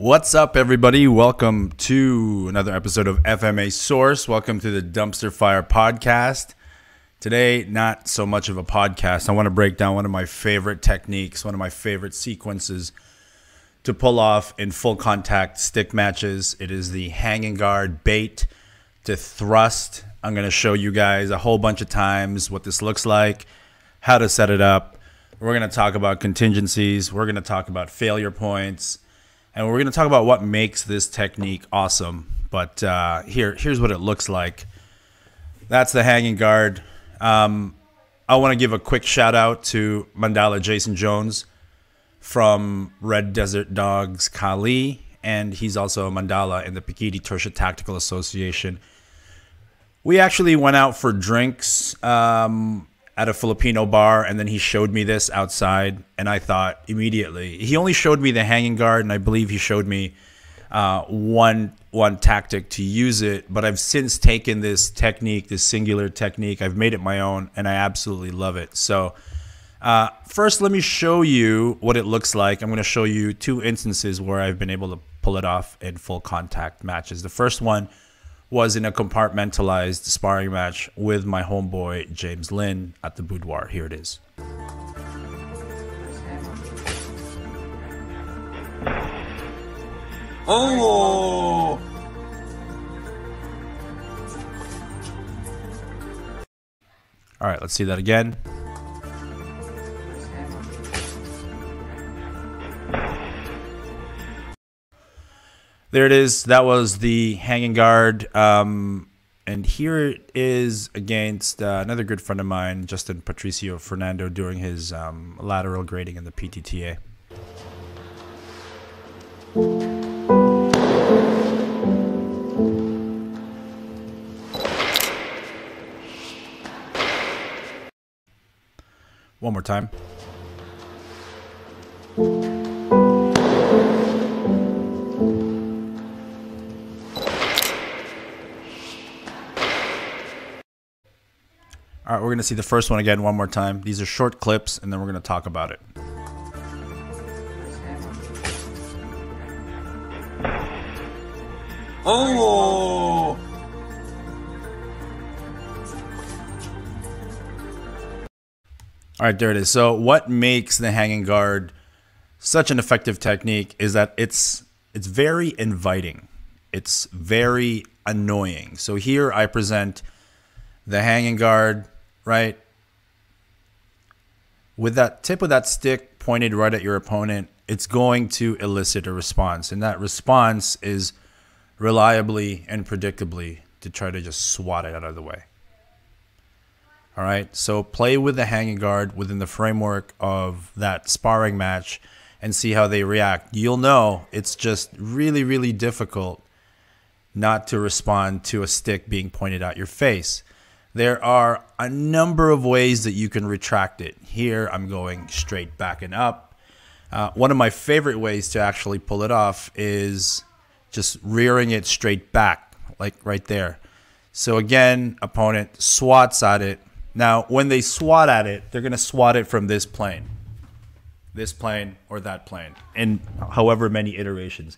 What's up, everybody? Welcome to another episode of FMA Source. Welcome to the Dumpster Fire podcast. Today, not so much of a podcast. I want to break down one of my favorite techniques, one of my favorite sequences to pull off in full contact stick matches. It is the hanging guard bait to thrust. I'm going to show you guys a whole bunch of times what this looks like, how to set it up. We're going to talk about contingencies. We're going to talk about failure points. And we're going to talk about what makes this technique awesome. But here's what it looks like. That's the hanging guard. I want to give a quick shout out to Mandala Jason Jones from Red Desert Dogs Kali. And he's also a mandala in the Pekiti Tirsia Tactical Association. We actually went out for drinks at a Filipino bar, and then he showed me this outside, and I thought immediately. He only showed me the hanging guard, and I believe he showed me one tactic to use it, but I've since taken this technique, this singular technique. I've made it my own, and I absolutely love it. So first, let me show you what it looks like. I'm going to show you two instances where I've been able to pull it off in full contact matches. The first one was in a compartmentalized sparring match with my homeboy James Lynn at the boudoir. Here it is. Oh! All right, let's see that again. There it is. That was the hanging guard. And here it is against another good friend of mine, Justin Patricio Fernando, doing his lateral grading in the PTTA. One more time. All right, we're going to see the first one again one more time. These are short clips, and then we're going to talk about it. Oh! All right, there it is. So what makes the hanging guard such an effective technique is that it's very inviting. It's very annoying. So here I present the hanging guard, right? With that tip of that stick pointed right at your opponent, it's going to elicit a response. And that response is reliably and predictably to try to just swat it out of the way. All right, so play with the hanging guard within the framework of that sparring match and see how they react. You'll know it's just really, really difficult not to respond to a stick being pointed at your face. There are a number of ways that you can retract it. Here, I'm going straight back and up. One of my favorite ways to actually pull it off is just rearing it straight back, like right there. So again, opponent swats at it. Now, when they swat at it, they're going to swat it from this plane, or that plane, in however many iterations.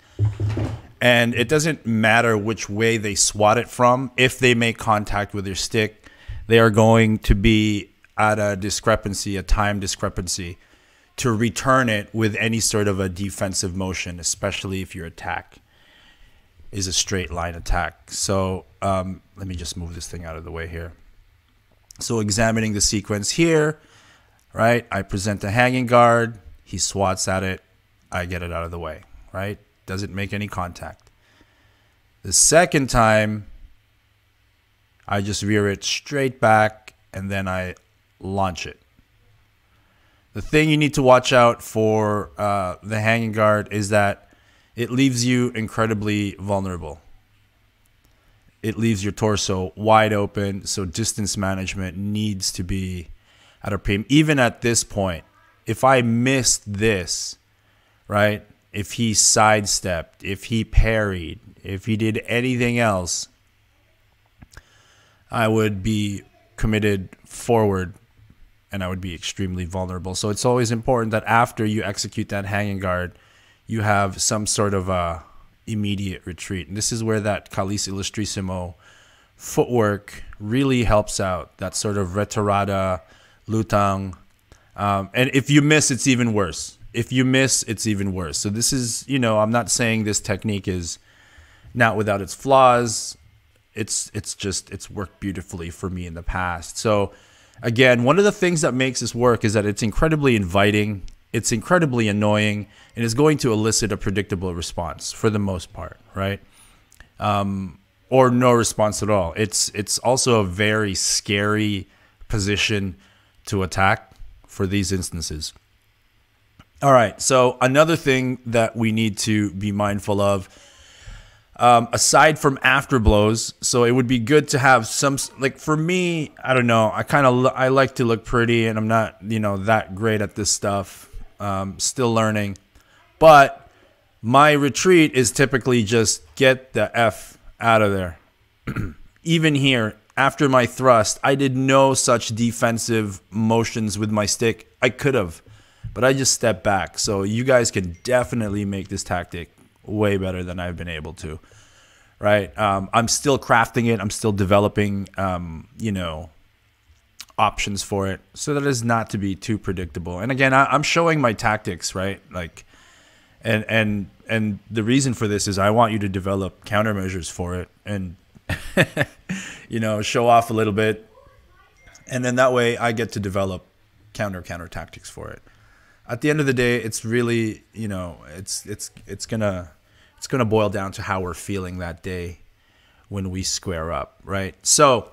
And it doesn't matter which way they swat it from. If they make contact with your stick, they are going to be at a discrepancy, a time discrepancy, to return it with any sort of a defensive motion, especially if your attack is a straight line attack. So let me just move this thing out of the way here. So examining the sequence here, right? I present the hanging guard. He swats at it. I get it out of the way, right? Doesn't make any contact. The second time, I just rear it straight back, and then I launch it. The thing you need to watch out for the hanging guard is that it leaves you incredibly vulnerable. It leaves your torso wide open, so distance management needs to be at a premium. Even at this point, if I missed this, right, if he sidestepped, if he parried, if he did anything else, I would be committed forward and I would be extremely vulnerable. So it's always important that after you execute that hanging guard, you have some sort of immediate retreat. And this is where that Kalis Illustrisimo footwork really helps out, that sort of retirada, lutang. And if you miss, it's even worse. If you miss, it's even worse. So this is, you know, I'm not saying this technique is not without its flaws. It's worked beautifully for me in the past. So again, one of the things that makes this work is that it's incredibly inviting, it's incredibly annoying, and it's going to elicit a predictable response for the most part, right? Or no response at all. It's also a very scary position to attack for these instances. All right, so another thing that we need to be mindful of, aside from after blows, so it would be good to have some, like for me, I don't know, I like to look pretty, and I'm not, you know, that great at this stuff, still learning, but my retreat is typically just get the F out of there. Even here, after my thrust, I did no such defensive motions with my stick. I could have, but I just stepped back. So you guys can definitely make this tactic way better than I've been able to, right? I'm still crafting it. I'm still developing, you know, options for it so that it's not to be too predictable. And again, I'm showing my tactics, right? Like, and the reason for this is I want you to develop countermeasures for it and, you know, show off a little bit. And then that way I get to develop counter tactics for it. At the end of the day, it's really, you know, it's gonna boil down to how we're feeling that day when we square up, right? So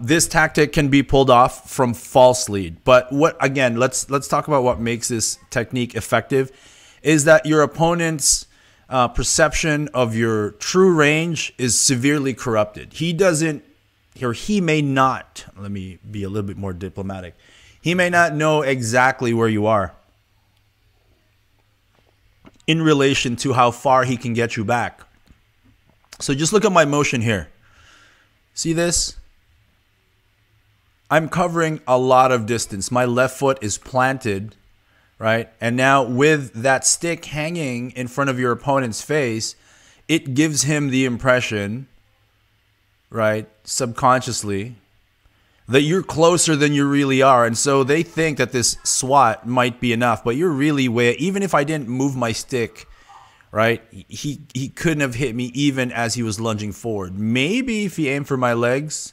this tactic can be pulled off from false lead, but what, again, let's talk about what makes this technique effective, is that your opponent's perception of your true range is severely corrupted. He doesn't, or he may not. Let me be a little bit more diplomatic. He may not know exactly where you are in relation to how far he can get you back. So just look at my motion here. See this? I'm covering a lot of distance. My left foot is planted, right? And now with that stick hanging in front of your opponent's face, it gives him the impression, right, subconsciously, that you're closer than you really are. And so they think that this swat might be enough, but you're really way, even if I didn't move my stick, right, he couldn't have hit me even as he was lunging forward. Maybe if he aimed for my legs,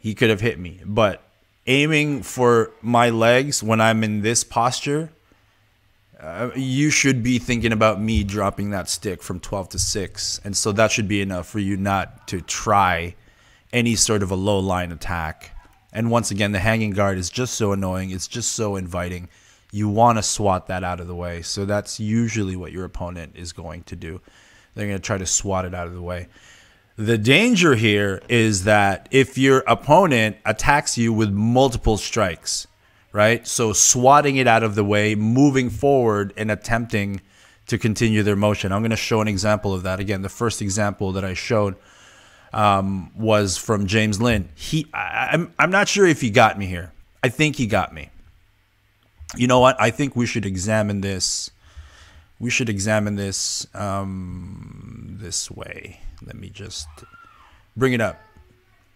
he could have hit me. But aiming for my legs when I'm in this posture, you should be thinking about me dropping that stick from 12 to 6. And so that should be enough for you not to try any sort of a low line attack. And once again, the hanging guard is just so annoying. It's just so inviting. You want to swat that out of the way. So that's usually what your opponent is going to do. They're going to try to swat it out of the way. The danger here is that if your opponent attacks you with multiple strikes, right? So swatting it out of the way, moving forward and attempting to continue their motion. I'm going to show an example of that. Again, the first example that I showed was from James Lynn. I'm not sure if he got me here. I think he got me. You know what? I think we should examine this. We should examine this this way. Let me just bring it up.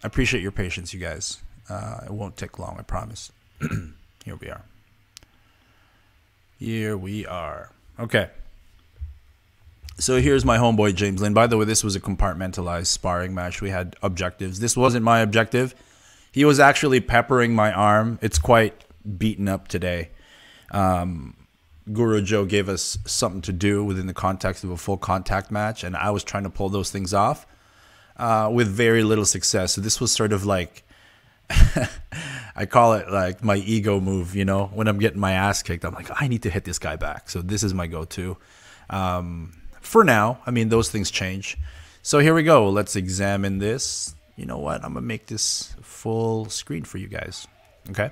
I appreciate your patience, you guys. It won't take long, I promise. Here we are. Here we are. Okay. So here's my homeboy, James Lynn. By the way, this was a compartmentalized sparring match. We had objectives. This wasn't my objective. He was actually peppering my arm. It's quite beaten up today. Guru Joe gave us something to do within the context of a full contact match, and I was trying to pull those things off with very little success. So this was sort of like, I call it like my ego move, you know? When I'm getting my ass kicked, I'm like, I need to hit this guy back. So this is my go-to. For now, I mean, those things change. So here we go. Let's examine this. You know what? I'm going to make this full screen for you guys. Okay.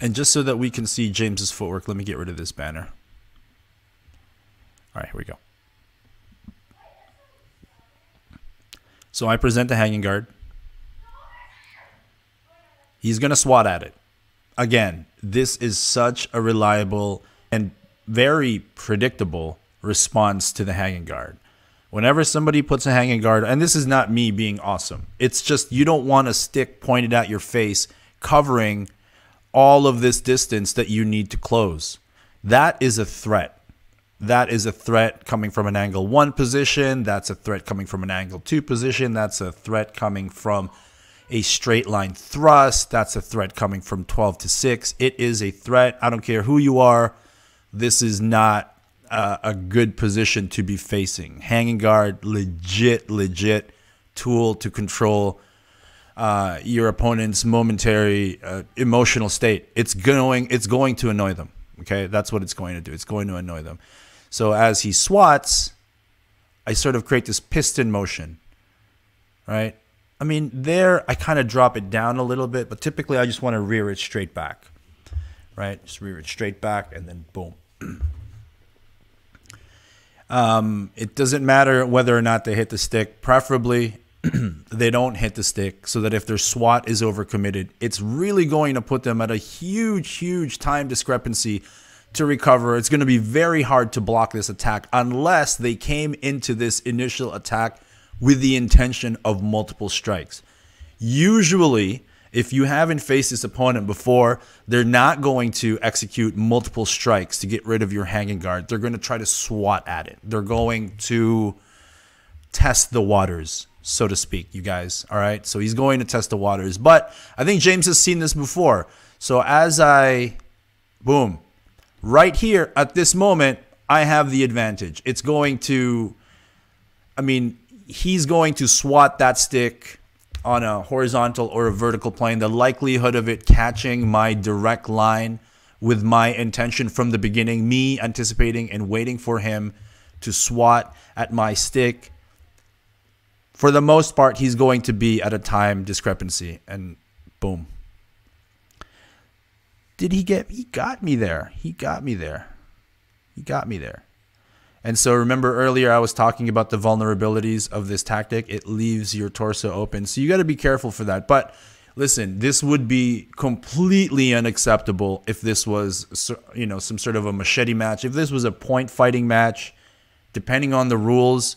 And just so that we can see James's footwork, let me get rid of this banner. All right, here we go. So I present the hanging guard. He's going to swat at it. Again, this is such a reliable and very predictable response to the hanging guard. Whenever somebody puts a hanging guard, and this is not me being awesome, it's just you don't want a stick pointed at your face covering all of this distance that you need to close. That is a threat. That is a threat coming from an angle one position. That's a threat coming from an angle two position. That's a threat coming from a straight line thrust. That's a threat coming from 12 to 6. It is a threat. I don't care who you are. This is not a good position to be facing. Hanging guard, legit tool to control your opponent's momentary emotional state. It's going to annoy them. Okay, that's what it's going to do. It's going to annoy them. So as he swats, I sort of create this piston motion, right? I mean, there I kind of drop it down a little bit, but typically I just want to rear it straight back, right? Just rear it straight back, and then boom. It doesn't matter whether or not they hit the stick. Preferably they don't hit the stick, so that if their swat is overcommitted, it's really going to put them at a huge time discrepancy to recover. It's going to be very hard to block this attack unless they came into this initial attack with the intention of multiple strikes. Usually, if you haven't faced this opponent before, they're not going to execute multiple strikes to get rid of your hanging guard. They're going to try to swat at it. They're going to test the waters, so to speak, you guys. All right? So he's going to test the waters. But I think James has seen this before. So as I, boom, right here at this moment, I have the advantage. It's going to, I mean, he's going to swat that stick on a horizontal or a vertical plane. The likelihood of it catching my direct line with my intention from the beginning, me anticipating and waiting for him to swat at my stick, for the most part, he's going to be at a time discrepancy, and boom. Did he get, he got me there. He got me there. He got me there. And so remember earlier I was talking about the vulnerabilities of this tactic. It leaves your torso open. So you got to be careful for that. But listen, this would be completely unacceptable if this was, you know, some sort of a machete match. If this was a point fighting match, depending on the rules,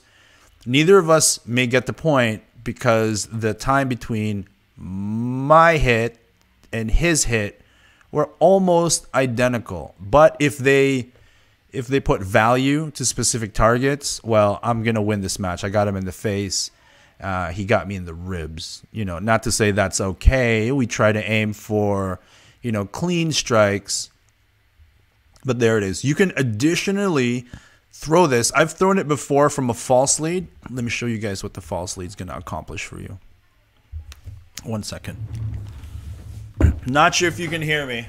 neither of us may get the point because the time between my hit and his hit were almost identical. But if they put value to specific targets, well, I'm going to win this match. I got him in the face. He got me in the ribs. You know, not to say that's okay. We try to aim for, you know, clean strikes. But there it is. You can additionally throw this. I've thrown it before from a false lead. Let me show you guys what the false lead is going to accomplish for you. 1 second. Not sure if you can hear me.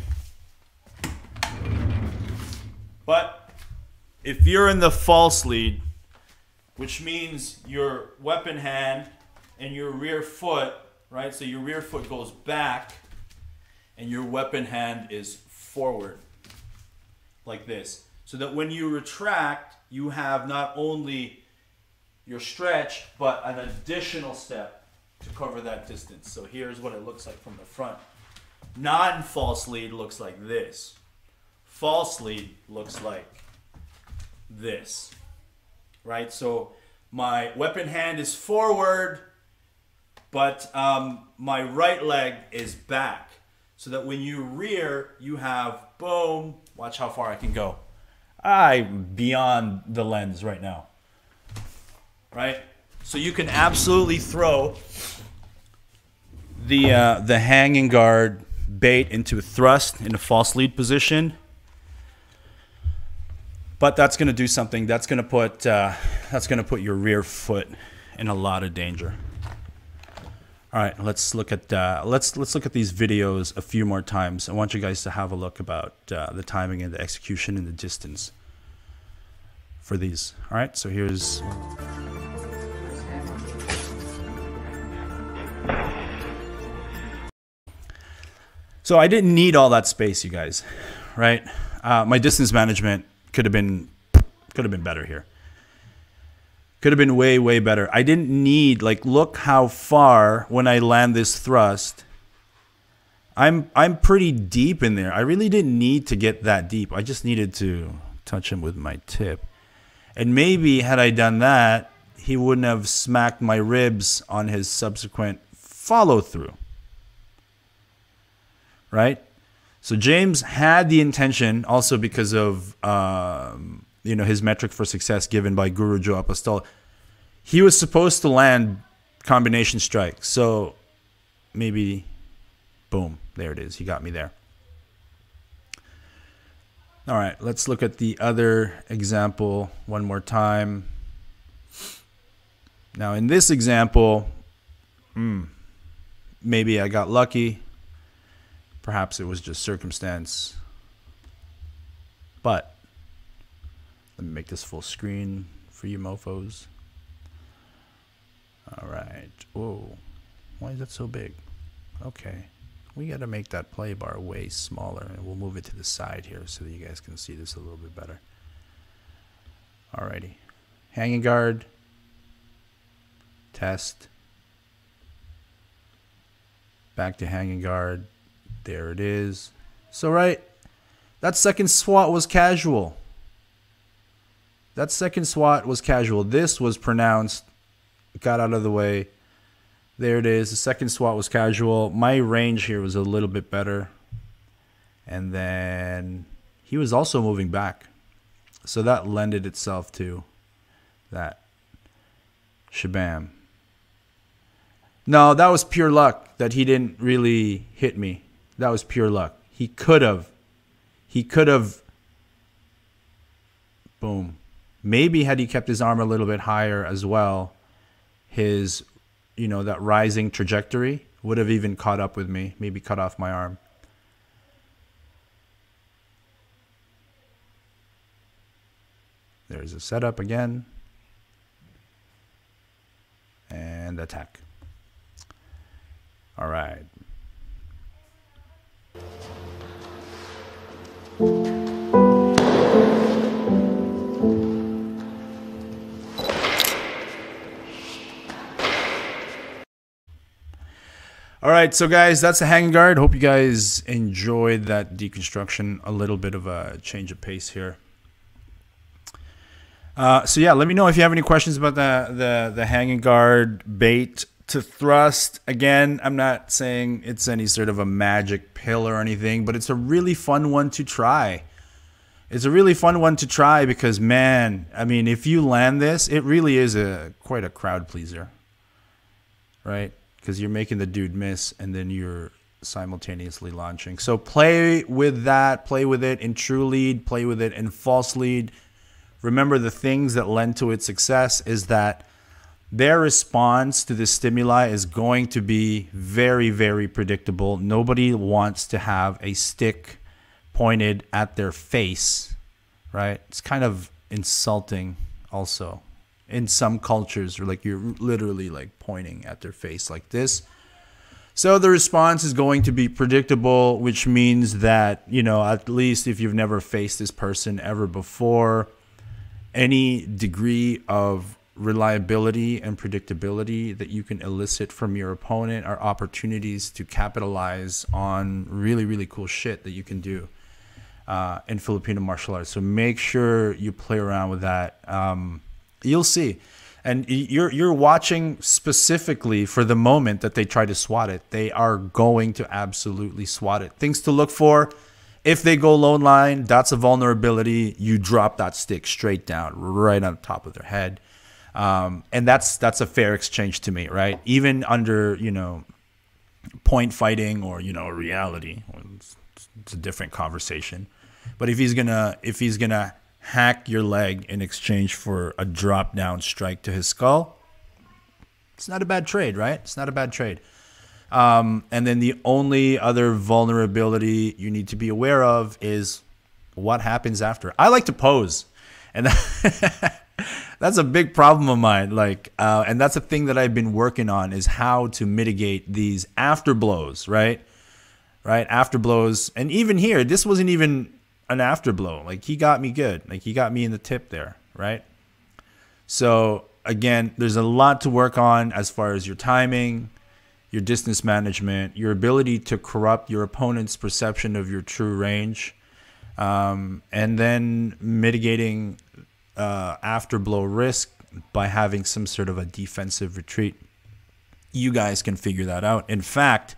But if you're in the false lead, which means your weapon hand and your rear foot, right? So your rear foot goes back and your weapon hand is forward like this. So that when you retract, you have not only your stretch, but an additional step to cover that distance. So here's what it looks like from the front. Non-false lead looks like this. False lead looks like this, right? So my weapon hand is forward, but my right leg is back, so that when you rear, you have boom. Watch how far I can go. I'm beyond the lens right now, right? So you can absolutely throw the hanging guard bait into a thrust in a false lead position. But that's going to do something. That's going to put your rear foot in a lot of danger. All right, let's look at let's look at these videos a few more times. I want you guys to have a look about the timing and the execution and the distance for these. All right, so here's. So I didn't need all that space, you guys, right? My distance management could have been better here. Could have been way better. I didn't need, like, look how far when I land this thrust. I'm pretty deep in there. I really didn't need to get that deep. I just needed to touch him with my tip. And maybe had I done that, he wouldn't have smacked my ribs on his subsequent follow-through. Right? So James had the intention, also because of you know, his metric for success given by Guru Joe Apostol, he was supposed to land combination strikes. So maybe, boom, there it is. He got me there. All right, let's look at the other example one more time. Now, in this example, maybe I got lucky. Perhaps it was just circumstance. But let me make this full screen for you mofos. All right. Whoa. Why is that so big? Okay. We got to make that play bar way smaller, and we'll move it to the side here so that you guys can see this a little bit better. Alrighty. Hanging guard. Test. Back to hanging guard. There it is. So, right, that second swat was casual. That second swat was casual. This was pronounced. It got out of the way. There it is. The second swat was casual. My range here was a little bit better. And then he was also moving back. So that lended itself to that. Shabam. No, that was pure luck that he didn't really hit me. That was pure luck. He could have. He could have. Boom. Maybe had he kept his arm a little bit higher as well, his, you know, that rising trajectory would have even caught up with me, maybe cut off my arm. There's a setup again. And attack. All right. All right, so guys, that's the hanging guard. Hope you guys enjoyed that deconstruction. A little bit of a change of pace here. So yeah, let me know if you have any questions about the hanging guard bait to thrust. Again, I'm not saying it's any sort of a magic pill or anything, but it's a really fun one to try. It's a really fun one to try because, man, I mean, if you land this, it really is quite a crowd pleaser, right? Because you're making the dude miss and then you're simultaneously launching. So play with that. Play with it in true lead. Play with it in false lead. Remember, the things that lend to its success is that their response to the stimuli is going to be very, very predictable. Nobody wants to have a stick pointed at their face, right? It's kind of insulting also. In some cultures, like, you're literally like pointing at their face like this. So the response is going to be predictable, which means that, you know, at least if you've never faced this person ever before, any degree of reliability and predictability that you can elicit from your opponent are opportunities to capitalize on really, really cool shit that you can do in Filipino martial arts. So make sure you play around with that. You'll see. And you're watching specifically for the moment that they try to swat it. They are going to absolutely swat it. Things to look for. If they go low line, that's a vulnerability. You drop that stick straight down, right on top of their head. And that's a fair exchange to me, right? Even under, you know, point fighting or, you know, reality. It's a different conversation. But if he's gonna hack your leg in exchange for a drop down strike to his skull, it's not a bad trade, right? It's not a bad trade. And then the only other vulnerability you need to be aware of is what happens after. I like to pose, and that's a big problem of mine. Like, and that's a thing that I've been working on, is how to mitigate these after blows, right? Right, after blows. And even here, this wasn't even an after blow. Like, he got me good. Like, he got me in the tip there, right? So again, there's a lot to work on as far as your timing, your distance management, your ability to corrupt your opponent's perception of your true range. And then mitigating afterblow risk by having some sort of a defensive retreat. You guys can figure that out. In fact,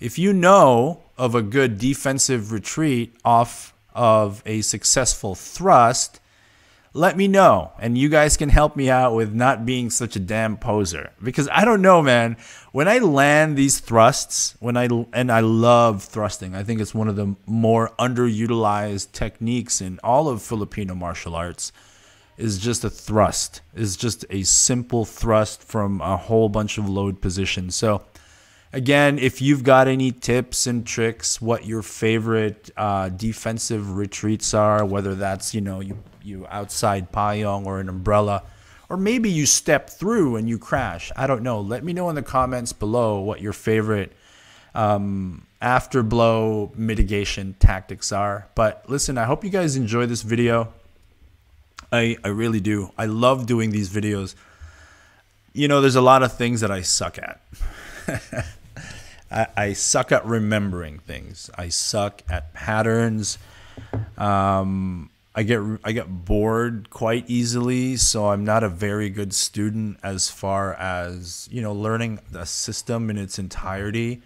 if you know of a good defensive retreat off of a successful thrust, let me know, and you guys can help me out with not being such a damn poser. Because I don't know, man, when I land these thrusts, and I love thrusting. I think it's one of the more underutilized techniques in all of Filipino martial arts. Is just a thrust. It's just a simple thrust from a whole bunch of load positions. So again, if you've got any tips and tricks, what your favorite defensive retreats are, whether that's, you know, you outside payong or an umbrella, or maybe you step through and you crash. I don't know. Let me know in the comments below what your favorite afterblow mitigation tactics are. But listen, I hope you guys enjoy this video. I really do. I love doing these videos. You know, there's a lot of things that I suck at. I suck at remembering things. I suck at patterns. I get bored quite easily, so I'm not a very good student as far as, you know, learning the system in its entirety.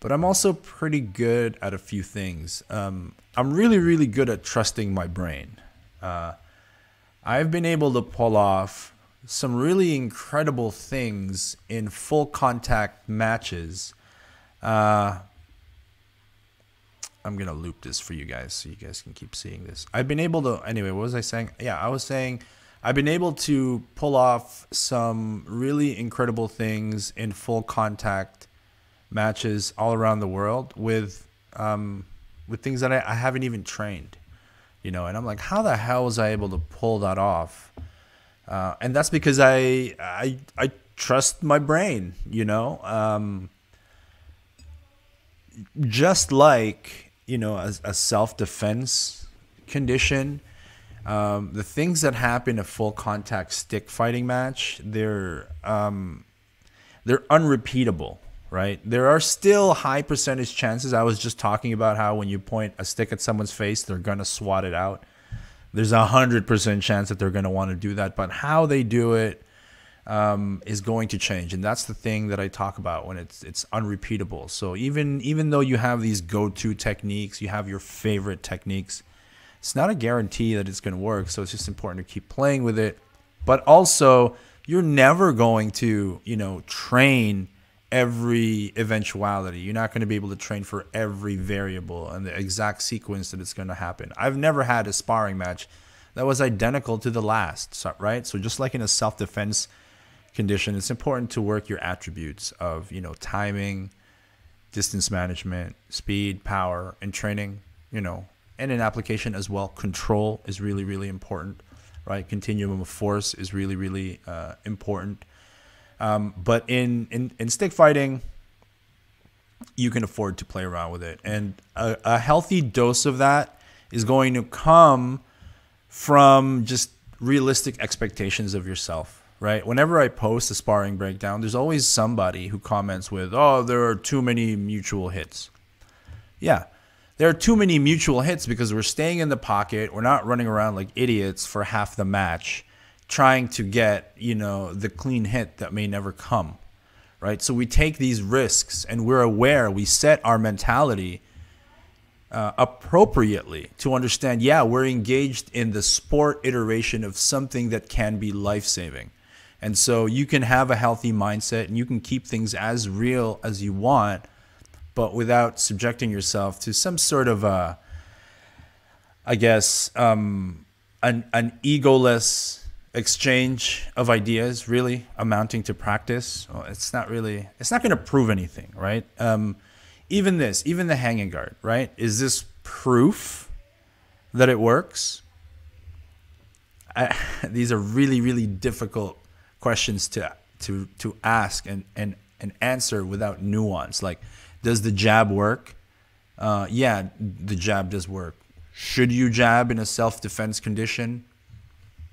But I'm also pretty good at a few things. I'm really, really good at trusting my brain. I've been able to pull off some really incredible things in full contact matches. I'm going to loop this for you guys so you guys can keep seeing this. I've been able to, anyway, what was I saying? Yeah, I was saying I've been able to pull off some really incredible things in full contact matches all around the world with things that I haven't even trained. You know, and I'm like, how the hell was I able to pull that off? And that's because I trust my brain, you know. Just like, you know, a self-defense condition, the things that happen in a full contact stick fighting match, they're unrepeatable, right? There are still high percentage chances. I was just talking about how when you point a stick at someone's face, they're going to swat it out. There's a 100% chance that they're going to want to do that, but how they do it is going to change. And that's the thing that I talk about when it's unrepeatable. So even though you have these go-to techniques, you have your favorite techniques, it's not a guarantee that it's going to work. So it's just important to keep playing with it. But also, you're never going to, you know, train every eventuality. You're not going to be able to train for every variable and the exact sequence that it's going to happen. I've never had a sparring match that was identical to the last, right? So just like in a self-defense condition, it's important to work your attributes of, you know, timing, distance management, speed, power, and training, you know, and in application as well. Control is really, really important, right? Continuum of force is really, really important. But in stick fighting, you can afford to play around with it. And a healthy dose of that is going to come from just realistic expectations of yourself, right? Whenever I post a sparring breakdown, there's always somebody who comments with, oh, there are too many mutual hits. Yeah, there are too many mutual hits because we're staying in the pocket. We're not running around like idiots for half the match, trying to get, you know, the clean hit that may never come, right? So we take these risks, and we're aware. We set our mentality appropriately to understand, yeah, we're engaged in the sport iteration of something that can be life-saving. And so you can have a healthy mindset, and you can keep things as real as you want, but without subjecting yourself to some sort of, I guess, an egoless exchange of ideas, really amounting to practice. Well, it's not going to prove anything, right? Even the hanging guard, right? Is this proof that it works? These are really, really difficult questions to ask and answer without nuance. Like, does the jab work? Yeah, the jab does work. Should you jab in a self-defense condition?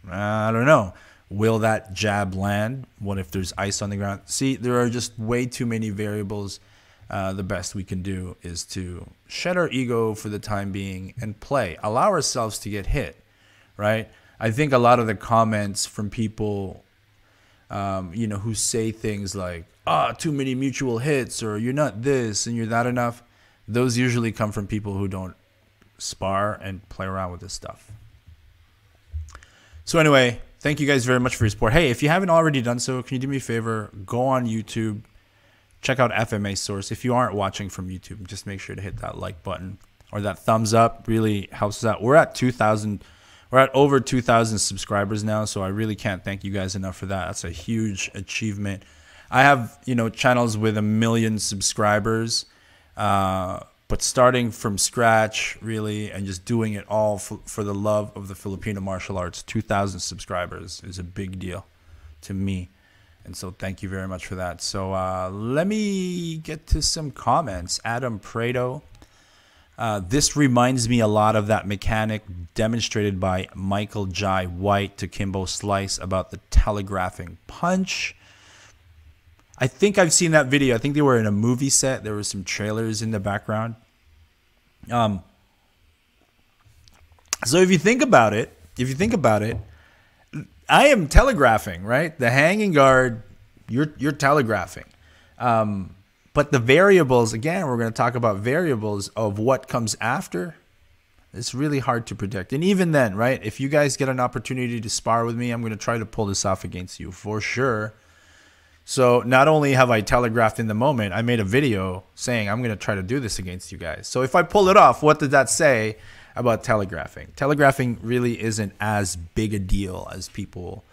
I don't know. Will that jab land? What if there's ice on the ground? See, there are just way too many variables the best we can do is to shed our ego for the time being and play. Allow ourselves to get hit, right? I think a lot of the comments from people, you know, who say things like, ah, too many mutual hits, or you're not this and you're not enough, those usually come from people who don't spar and play around with this stuff. So anyway, thank you guys very much for your support. Hey, if you haven't already done so, can you do me a favor? Go on YouTube, check out FMA Source. If you aren't watching from YouTube, just make sure to hit that like button or that thumbs up. Really helps us out. We're at 2,000. We're at over 2,000 subscribers now, so I really can't thank you guys enough for that. That's a huge achievement. I have, you know, channels with 1 million subscribers, but starting from scratch, really, and just doing it all for the love of the Filipino martial arts, 2,000 subscribers is a big deal to me. And so thank you very much for that. So let me get to some comments. Adam Prado. This reminds me a lot of that mechanic demonstrated by Michael Jai White to Kimbo Slice about the telegraphing punch. I think I've seen that video. I think they were in a movie set. There were some trailers in the background. So if you think about it, I am telegraphing, right? The hanging guard, you're telegraphing. But the variables, again, we're going to talk about variables of what comes after. It's really hard to predict. And even then, right, if you guys get an opportunity to spar with me, I'm going to try to pull this off against you for sure. So not only have I telegraphed in the moment, I made a video saying I'm going to try to do this against you guys. So if I pull it off, what did that say about telegraphing? Telegraphing really isn't as big a deal as people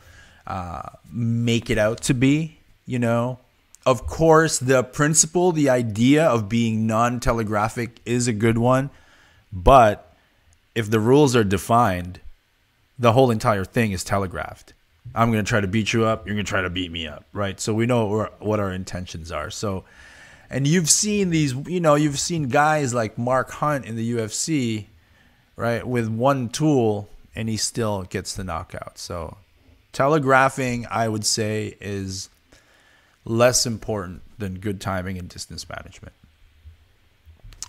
make it out to be, you know. Of course, the principle, the idea of being non-telegraphic is a good one. But if the rules are defined, the whole entire thing is telegraphed. I'm going to try to beat you up. You're going to try to beat me up, right? So we know what our intentions are. So, and you've seen these, you know, you've seen guys like Mark Hunt in the UFC, right, with one tool, and he still gets the knockout. So telegraphing, I would say, is less important than good timing and distance management.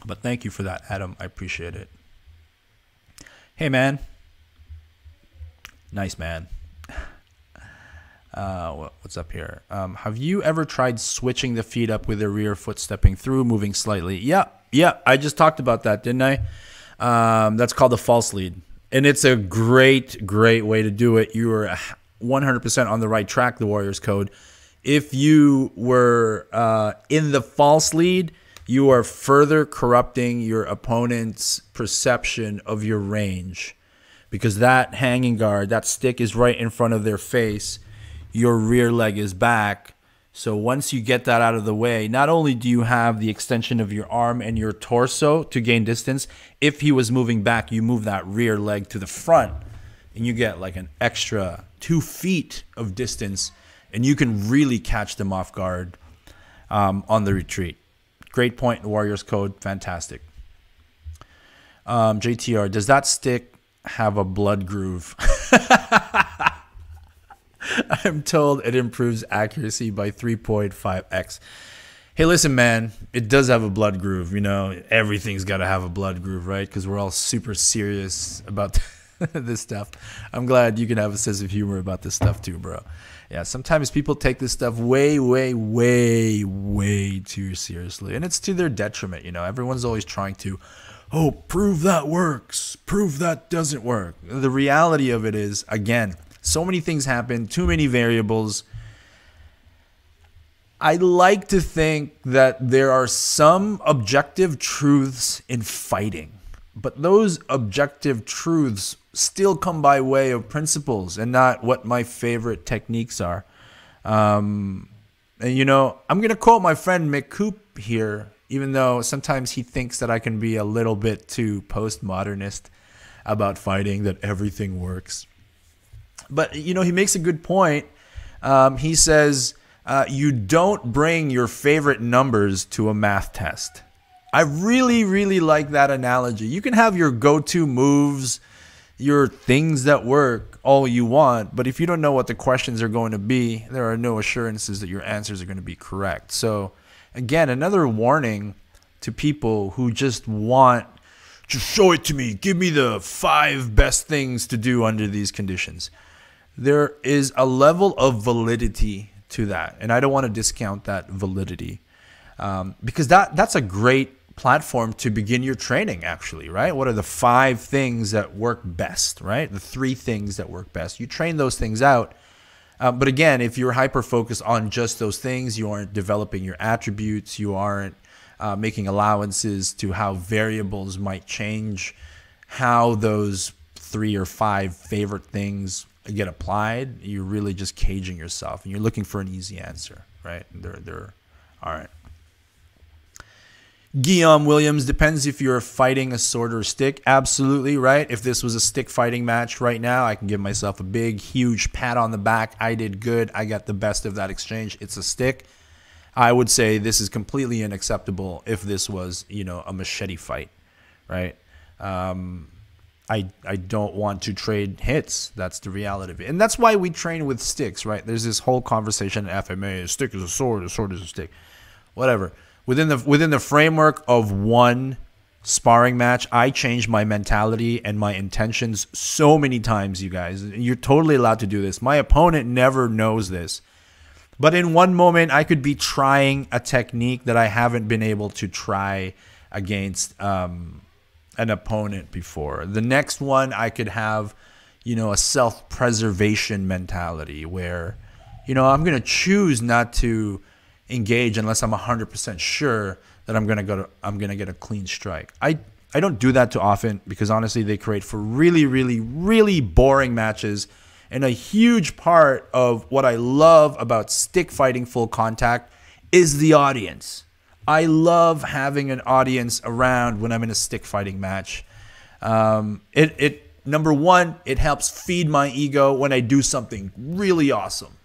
But thank you for that, Adam. I appreciate it. Hey, man. Nice, man. What's up here? Have you ever tried switching the feet up with the rear foot stepping through, moving slightly? Yeah. I just talked about that, didn't I? That's called the false lead. And it's a great, great way to do it. You are 100% on the right track, the Warriors Code. If you were in the false lead, you are further corrupting your opponent's perception of your range, because that hanging guard, that stick is right in front of their face. Your rear leg is back. So once you get that out of the way, not only do you have the extension of your arm and your torso to gain distance, if he was moving back, you move that rear leg to the front and you get like an extra 2 feet of distance, and you can really catch them off guard on the retreat. Great point, Warriors Code, fantastic. JTR, does that stick have a blood groove? I'm told it improves accuracy by 3.5x. Hey, listen, man, it does have a blood groove. You know, everything's got to have a blood groove, right? Because we're all super serious about this stuff. I'm glad you can have a sense of humor about this stuff too, bro. Yeah, sometimes people take this stuff way, way, way, way too seriously. And it's to their detriment, you know. Everyone's always trying to, oh, prove that works, prove that doesn't work. The reality of it is, again, so many things happen, too many variables. I like to think that there are some objective truths in fighting, but those objective truths still come by way of principles and not what my favorite techniques are. And you know, I'm going to quote my friend Mick Coop here, even though sometimes he thinks that I can be a little bit too postmodernist about fighting, that everything works. But, you know, he makes a good point. He says, you don't bring your favorite numbers to a math test. I really, really like that analogy. You can have your go-to moves, your things that work all you want, but if you don't know what the questions are going to be, there are no assurances that your answers are going to be correct. So Again, another warning to people who just want, just show it to me. Give me the 5 best things to do under these conditions. There is a level of validity to that, and I don't want to discount that validity, because that's a great platform to begin your training, actually, right? What are the 5 things that work best, right? The 3 things that work best. You train those things out. But again, if you're hyper-focused on just those things, you aren't developing your attributes, you aren't making allowances to how variables might change how those 3 or 5 favorite things get applied, you're really just caging yourself and you're looking for an easy answer, right? There aren't. Guillaume Williams, depends if you're fighting a sword or a stick. Absolutely, right? If this was a stick fighting match right now, I can give myself a big, huge pat on the back. I did good. I got the best of that exchange. It's a stick. I would say this is completely unacceptable if this was, you know, a machete fight, right? I don't want to trade hits. That's the reality of it. And that's why we train with sticks, right? There's this whole conversation at FMA, a stick is a sword is a stick, whatever. Within the framework of one sparring match, I changed my mentality and my intentions so many times, you guys. You're totally allowed to do this. My opponent never knows this. But in one moment, I could be trying a technique that I haven't been able to try against an opponent before. The next one, I could have, you know, a self-preservation mentality where, you know, I'm going to choose not to engage unless I'm 100% sure that I'm gonna get a clean strike. I don't do that too often because honestly they create for really, really, really boring matches. And a huge part of what I love about stick fighting full contact is the audience. I love having an audience around when I'm in a stick fighting match. Number one, it helps feed my ego when I do something really awesome.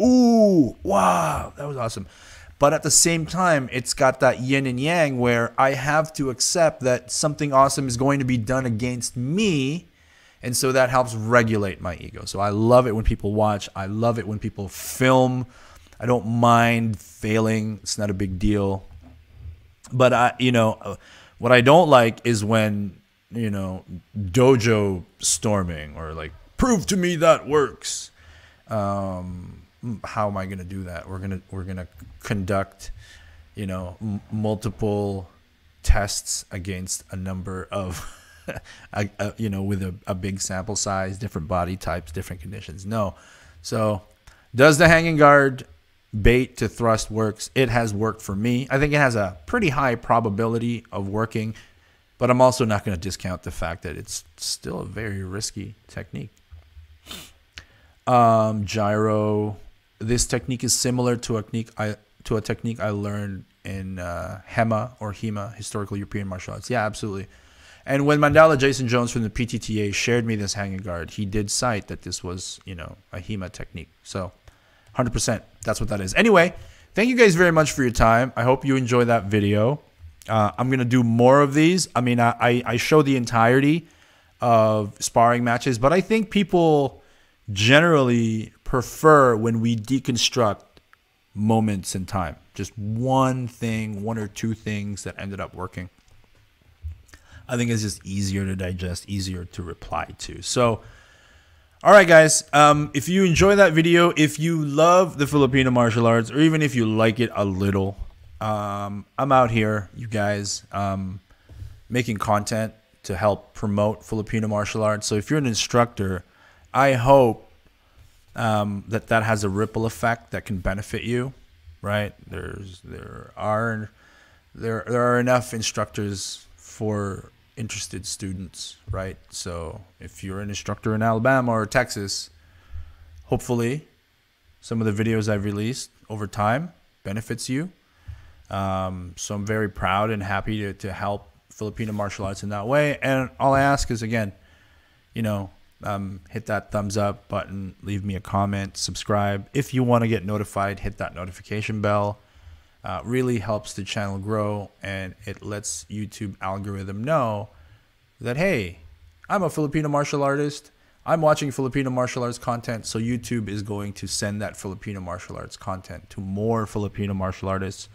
Ooh, wow, that was awesome. But at the same time, it's got that yin and yang where I have to accept that something awesome is going to be done against me. And so that helps regulate my ego. So I love it when people watch. I love it when people film. I don't mind failing. It's not a big deal. But, you know, what I don't like is when, you know, dojo storming or like, prove to me that works. How am I going to do that? We're gonna conduct, you know, multiple tests against a number of, you know, with a big sample size, different body types, different conditions. No. So does the hanging guard bait to thrust works? It has worked for me. I think it has a pretty high probability of working, but I'm also not going to discount the fact that it's still a very risky technique. Gyro. This technique is similar to a technique I learned in HEMA or HEMA, Historical European Martial Arts. Yeah, absolutely. And when Mandala Jason Jones from the PTTA shared me this hanging guard, he did cite that this was, you know, a HEMA technique. So 100%, that's what that is. Anyway, thank you guys very much for your time. I hope you enjoy that video. I'm going to do more of these. I mean, I show the entirety of sparring matches, but I think people generally prefer when we deconstruct moments in time, just one thing, 1 or 2 things that ended up working. I think it's just easier to digest, easier to reply to. So, all right, guys, if you enjoy that video, if you love the Filipino martial arts, or even if you like it a little, I'm out here, you guys, making content to help promote Filipino martial arts. So if you're an instructor, I hope that has a ripple effect that can benefit you, right? There are enough instructors for interested students, right? So if you're an instructor in Alabama or Texas, hopefully some of the videos I've released over time benefits you. So I'm very proud and happy to help Filipino martial arts in that way. And all I ask is, again, you know, hit that thumbs up button, leave me a comment, subscribe. If you want to get notified, hit that notification bell. Really helps the channel grow, and it lets YouTube algorithm know that, hey, I'm a Filipino martial artist. I'm watching Filipino martial arts content, so YouTube is going to send that Filipino martial arts content to more Filipino martial artists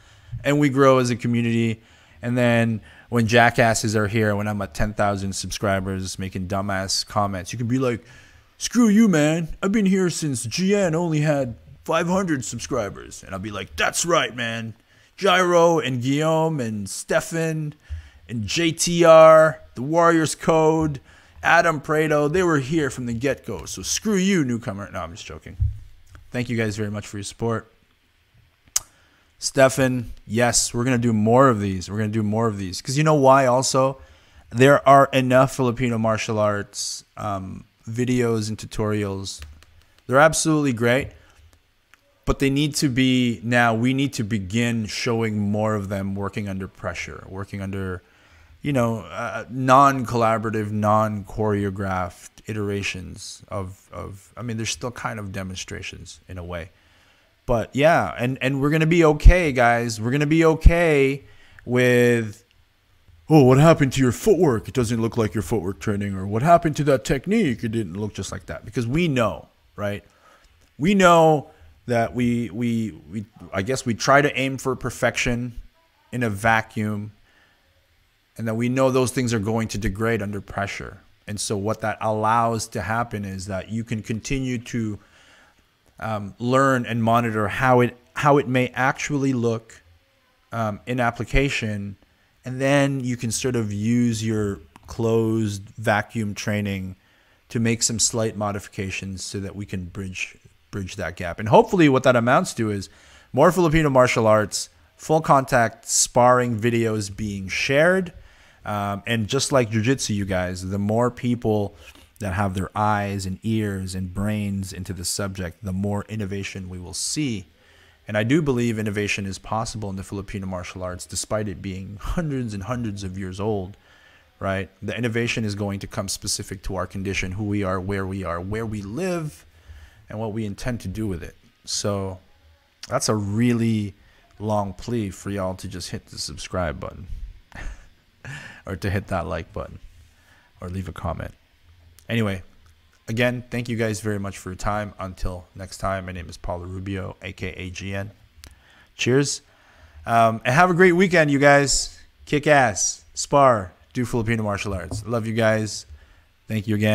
and we grow as a community. And then when jackasses are here, when I'm at 10,000 subscribers making dumbass comments, you can be like, screw you, man. I've been here since GN only had 500 subscribers. And I'll be like, that's right, man. Gyro and Guillaume and Stefan and JTR, the Warriors Code, Adam Prado, they were here from the get-go. So screw you, newcomer. No, I'm just joking. Thank you guys very much for your support. Stefan, yes, we're going to do more of these. We're going to do more of these. Because you know why also? There are enough Filipino martial arts videos and tutorials. They're absolutely great. But they need to be, now we need to begin showing more of them working under pressure, working under, you know, non-collaborative, non-choreographed iterations of, I mean, they're still kind of demonstrations in a way. But yeah, and we're going to be okay, guys. We're going to be okay with, oh, what happened to your footwork? It doesn't look like your footwork training, or what happened to that technique? It didn't look just like that. Because we know, right? We know that we I guess we try to aim for perfection in a vacuum, and that we know those things are going to degrade under pressure. And so what that allows to happen is that you can continue to learn and monitor how it may actually look in application, and then you can sort of use your closed vacuum training to make some slight modifications so that we can bridge that gap. And hopefully what that amounts to is more Filipino martial arts, full contact sparring videos being shared. And just like jiu-jitsu, you guys, the more people that have their eyes and ears and brains into the subject, the more innovation we will see. And I do believe innovation is possible in the Filipino martial arts, despite it being hundreds and hundreds of years old, right? The innovation is going to come specific to our condition, who we are, where we are, where we live, and what we intend to do with it. So that's a really long plea for y'all to just hit the subscribe button or to hit that like button or leave a comment. Anyway, again, thank you guys very much for your time. Until next time, my name is Paulo Rubio, aka GN. Cheers. And have a great weekend, you guys. Kick ass, spar, do Filipino martial arts. Love you guys. Thank you again.